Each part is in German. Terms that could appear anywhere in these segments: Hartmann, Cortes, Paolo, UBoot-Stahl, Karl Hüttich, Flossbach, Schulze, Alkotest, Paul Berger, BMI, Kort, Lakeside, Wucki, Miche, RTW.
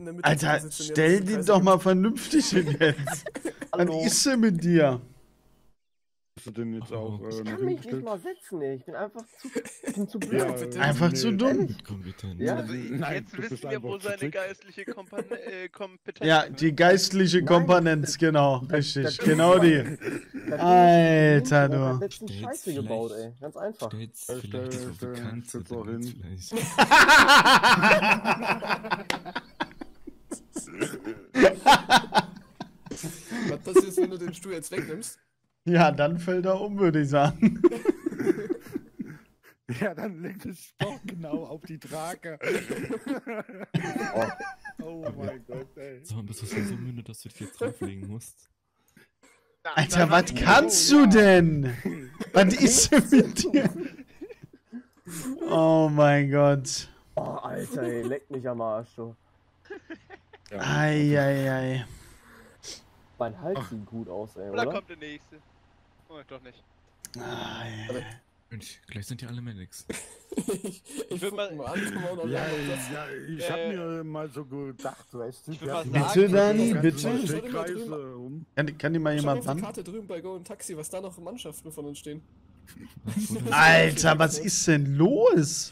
in der Mitte. Alter, stell den doch mal vernünftig hin jetzt. Was ist denn mit dir? Hast du denn jetzt auch, ich kann mich nicht mal setzen, ich bin einfach zu blöd. Ja, einfach zu dumm. Ja, also jetzt wissen wir, wo seine geistliche Kompetenz ist. Ja, die geistliche Komponenz, genau. Richtig, genau die. Alter, du. Ich hab Scheiße gebaut, ey. Ganz einfach. Stell so hin. Was passiert, wenn du den Stuhl jetzt wegnimmst? Ja, dann fällt er um, würde ich sagen. Ja, dann legt es Sport genau auf die Trage. Oh mein Gott, ey. So, bist du schon so müde, dass du dich jetzt drauflegen musst? Alter, nein, was kannst du denn? Was ist denn mit dir? Oh mein Gott. Oh, Alter, ey, leck mich am Arsch, so. Ei, ei, ei. Mein Hals sieht gut aus, ey, oder? Da kommt der nächste. Oh, doch nicht. Ah, ja. Mensch, gleich sind ja alle Medics. Ich würde mal anschauen. Ja, ja, ich hab mir mal so gedacht, weißt du. Bitte, Dani, bitte. Kann dir mal jemand ran? Ich hab die Karte drüben bei Go und Taxi, was da noch Mannschaften von uns stehen. Alter, was ist denn los?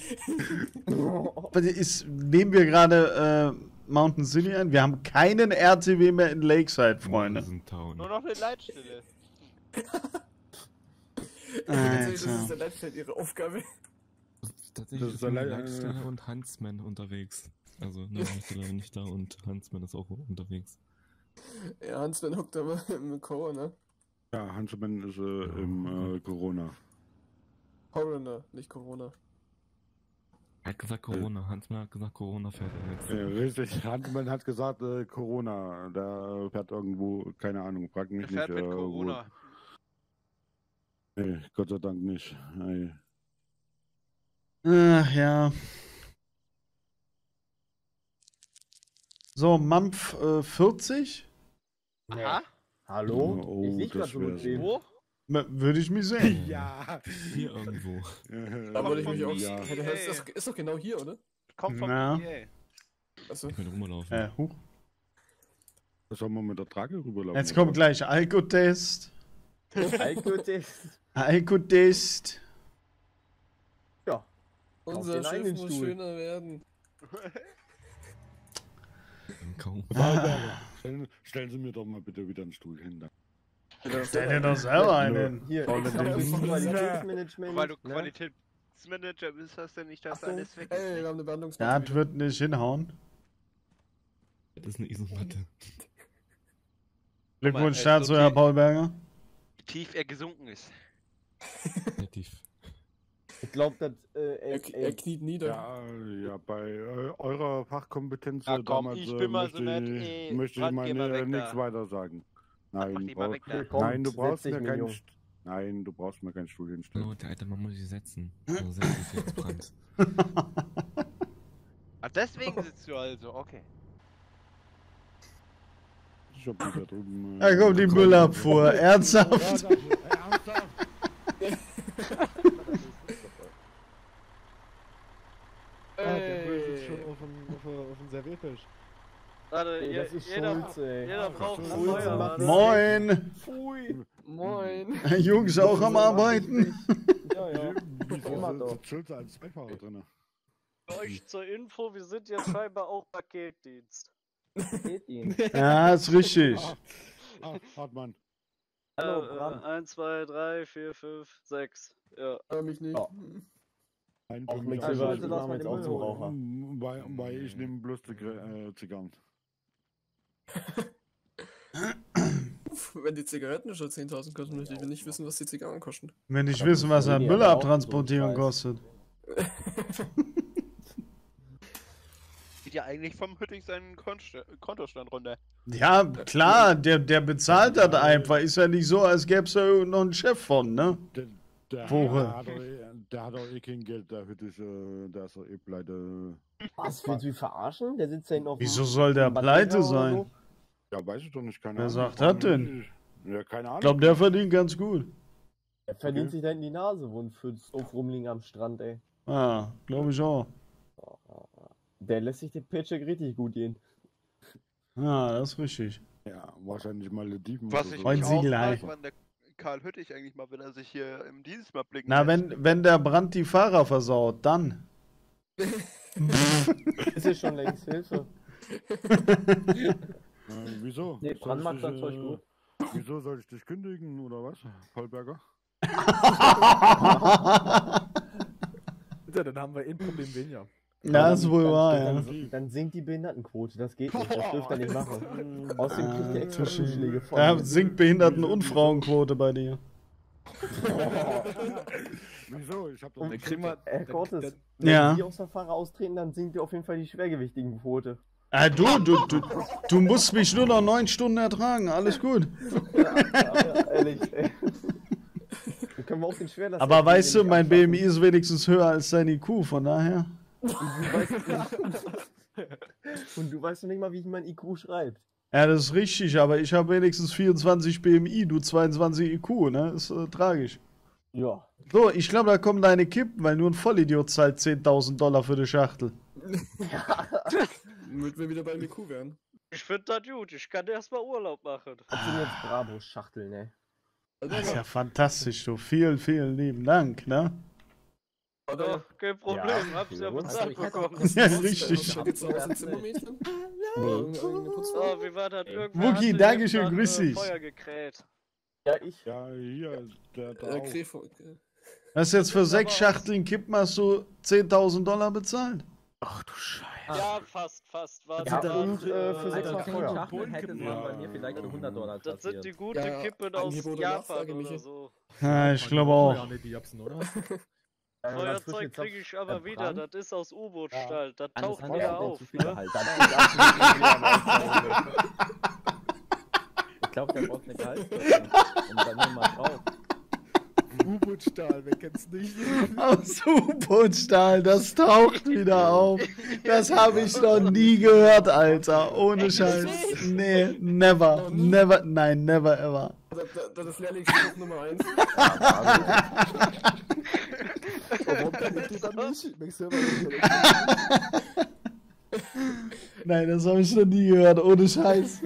Nehmen wir gerade Mountain City ein? Wir haben keinen RTW mehr in Lakeside, Freunde. Nur noch eine Leitstelle. Alter. Das ist der Leitstelle ihre Aufgabe. Tatsächlich ist eine Leitstelle und Huntsman unterwegs. Also, eine Leitstelle nicht da und Huntsman ist auch unterwegs. Ja, Huntsman hockt aber im Corona. Ja, Huntsman ist im Corona. Corona, nicht Corona. Er hat gesagt Corona, Huntsman hat gesagt Corona fährt er jetzt. Richtig, Huntsman hat gesagt Corona, da fährt irgendwo, keine Ahnung, frag mich nicht. Er fährt mit Corona. Nee, Gott sei Dank nicht. Hey. Ach ja. So, Mampf 40? Aha. Hallo? Oh, ich sehe gerade so mit dem. Würde ich mich sehen. Ja. Hier irgendwo. Da würde ich mich auch sehen. Hey. Ist doch genau hier, oder? Kommt von mir, ich könnte rumlaufen. Huch. Sollen wir mit der Trage rüberlaufen? Jetzt kommt gleich Alkotest. Alkotest. Alkotest. Ja. Unser Schiff muss schöner werden. Kaum. Stellen Sie mir doch mal bitte wieder einen Stuhl hin. Stell dir doch selber einen. Hier, Qualitätsmanagement. Weil du Qualitätsmanager bist, hast du nicht das alles weg. Ey, wir haben eine Behandlungsmatte. Das wird nicht hinhauen. Das ist eine Isomatte. Glückwunsch dazu, Herr Paul Berger. Wie tief er gesunken ist. Sehr tief. Ich glaube, dass er kniet nieder. Ja, bei eurer Fachkompetenz damals möchte ich meine nichts weiter sagen. Nein, du brauchst mir keinen Stuhl. Nein, du brauchst mir keinen Stuhl hinstellen. Oh, der alte Mann muss sich setzen. Also setz dich jetzt, Brand. Ach, deswegen sitzt du also, okay. Ich hab mich da drüben. Da kommt die Müllabfuhr, ernsthaft. Der Müll ist schon auf dem Serviertisch. Warte, ey, das ist Schulze, jeder braucht Feuer. Moin! Pfui. Moin! Jungs auch am Arbeiten? Ja. Schulze als Beifahrer drin. Für euch zur Info, wir sind ja scheinbar auch Paketdienst. Paketdienst? Ja, ist richtig. Hartmann. 1, 2, 3, 4, 5, 6. Ja. Hör mich nicht. Oh. Auch mit Zigaretten, das machen wir jetzt auch zum Raucher. Weil ich nehme bloß Zigarren. Wenn die Zigaretten schon 10.000 kosten, möchte ich nicht wissen, was die Zigarren kosten. Wenn ich wissen, was eine Müllabtransportierung kostet. Geht ja eigentlich vom Hüttich seinen Kontostand runter. Ja, klar, der bezahlt das einfach. Ist ja nicht so, als gäbe es da noch einen Chef von, ne? Der hat doch eh kein Geld, der ist doch eh pleite. Was, willst du verarschen? Der sitzt ja hinten auf dem. Wieso soll der pleite sein? So? Ja, weiß ich doch nicht, keine Ahnung. Wer sagt das denn? Ja, keine Ahnung. Ich glaube, der verdient ganz gut. Der verdient sich da in die Nase, wo ein Fürsthof rumliegen am Strand, ey. Ah, glaube ich auch. Der lässt sich den Pitcher richtig gut gehen. Ah, das ist richtig. Ja, wahrscheinlich Malediven. Was ich mich auch frage, wann der Karl Hüttich eigentlich mal, wenn er sich hier im Dienst mal blicken lässt. Na, wenn der Brand die Fahrer versaut, dann. Das ist schon längst Hilfe. Wieso? Nee, Brand macht das Zeug gut. Wieso soll ich dich kündigen, oder was, Paul Berger? Ja, dann haben wir ein Problem weniger. Ja, das ist wohl wahr, ja. Dann sinkt die Behindertenquote, das geht nicht, das dürft ihr nicht machen. Außerdem kriegt ihr extra Zuschläge vor. Ja, sinkt Behinderten- und Frauenquote bei dir. Wieso? Ich hab doch eine Krimmer. Herr Cortes, wenn die aus der Fahrer austreten, dann sinkt ihr auf jeden Fall die schwergewichtigen Quote. Du musst mich nur noch 9 Stunden ertragen, alles gut. Ja, ehrlich, ey. Wir können auch den Schwerlasten. Aber weißt du, mein BMI ist wenigstens höher als dein IQ, von daher. Und du weißt noch nicht mal, wie ich mein IQ schreibe. Ja, das ist richtig, aber ich habe wenigstens 24 BMI, du 22 IQ, ne? Ist tragisch. Ja. So, ich glaube, da kommen deine Kippen, weil nur ein Vollidiot zahlt 10.000 Dollar für die Schachtel. Ja. Damit wir wieder bei IQ werden. Ich finde das gut, ich kann erstmal Urlaub machen. Das sind jetzt Bravo-Schachteln, ne? Das ist ja fantastisch, du. Vielen, vielen lieben Dank, ne? Doch, kein Problem, ja, hab's ja bezahlt bekommen. Ja, richtig. So, wie war das irgendwann? Wucki, Dankeschön, grüß dich. Feuer gekräht. Ja, ich. Ja, hier, der hast jetzt für 6 Schachteln Kippen hast du 10.000 Dollar bezahlt? Ach du Scheiße. Ja, fast. Warte, ja, und für 6 Schachteln hätte man bei mir vielleicht eine 100 Dollar kassiert. Das sind die guten Kippen aus Japan oder so. Ja, ich glaube auch. Feuerzeug kriege ich aber wieder, das ist aus U-Boot-Stahl, das taucht wieder auf. Ich glaube, der braucht eine Kaltstoffe und dann nehmen wir drauf. U-Boot-Stahl, wer kennt's nicht? Aus U-Boot-Stahl, das taucht wieder auf. Das habe ich noch nie gehört, Alter. Ohne Scheiß. Nee, never, nein, never ever. Das ist Lehrlingsspruch Nummer 1. Warum kann ich das nicht? Nein, das habe ich noch nie gehört, ohne Scheiß.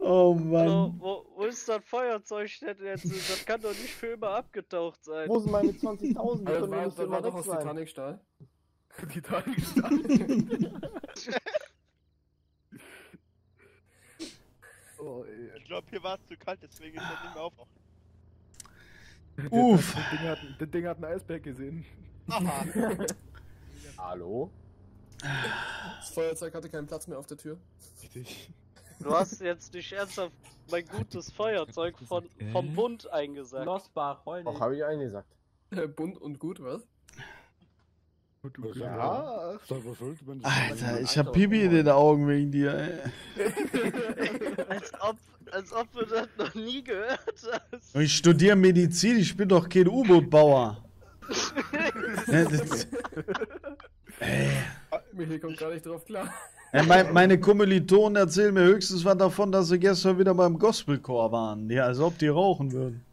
Oh Mann. Also, wo ist das Feuerzeug denn jetzt? Das kann doch nicht für immer abgetaucht sein. Wo sind meine 20.000? Das war doch aus Titanic-Stahl. Oh, ich glaube, hier war es zu kalt, deswegen ist das nicht mehr aufgekommen. Uff. Das Ding hat einen Eisberg gesehen. Hallo? Das Feuerzeug hatte keinen Platz mehr auf der Tür. Richtig. Du hast jetzt nicht ernsthaft mein gutes Feuerzeug vom Bund eingesagt. Flossbach, heul nicht. Ach, hab ich eingesagt. Bund und gut, was? Ja. Alter, ich hab Pipi in den Augen wegen dir, ey. Als ob wir das noch nie gehört haben. Ich studiere Medizin, ich bin doch kein U-Boot-Bauer. Ey. Michi kommt gar nicht drauf klar. Ja, meine Kommilitonen erzählen mir höchstens was davon, dass sie gestern wieder beim Gospelchor waren. Ja, als ob die rauchen würden.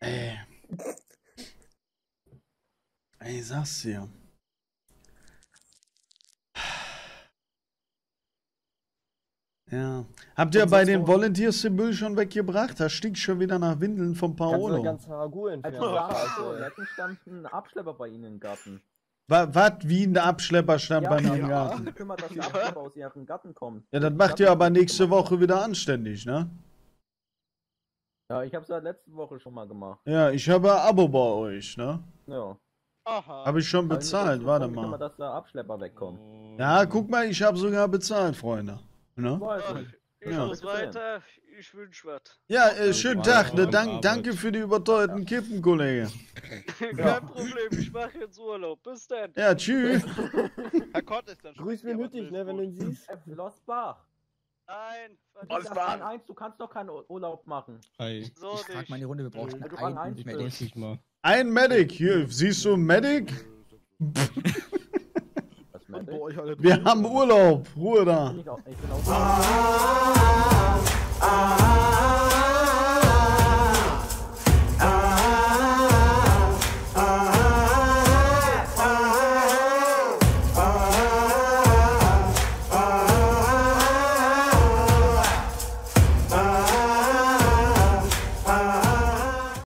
Ey. Ey, sag's dir. Ja. Habt ihr bei den Volunteers den Müll schon weggebracht? Da stinkt schon wieder nach Windeln von Paolo. Wir hatten einen Abschlepper bei Ihnen im Garten. Was? Wie ein Abschlepper stand bei mir im Garten? Ich kümmere, dass ein Abschlepper aus Ihrem Garten kommt. Ja, das macht ihr aber nächste Woche wieder anständig, ne? Ja, ich hab's ja letzte Woche schon mal gemacht. Ja, ich habe ein Abo bei euch, ne? Ja. Aha. Habe ich schon bezahlt, warte mal. Ich kümmere, dass der Abschlepper wegkommt. Ja, guck mal, ich habe sogar bezahlt, Freunde. Ne? Ich muss weiter, ich wünsch was. Ja, schönen Tag, ne? Danke für die überteuerten Kippen, Kollege. Kein Problem, ich mache jetzt Urlaub. Bis dann. Ja, tschüss. Herr Kort ist dann schon. Grüß mir nötig, ne, wenn du ihn siehst. Flossbach. Nein. Flossbach. 1, du kannst doch keinen Urlaub machen. Hi. So ich frag mal in die Runde, wir brauchen einen Medic. Ein Medic, hier, siehst du einen Medic? Wir haben Urlaub, Ruhe da.